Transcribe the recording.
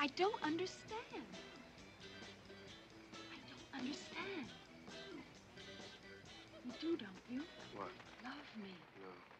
I don't understand. I don't understand. You do, don't you? What? Love me. No.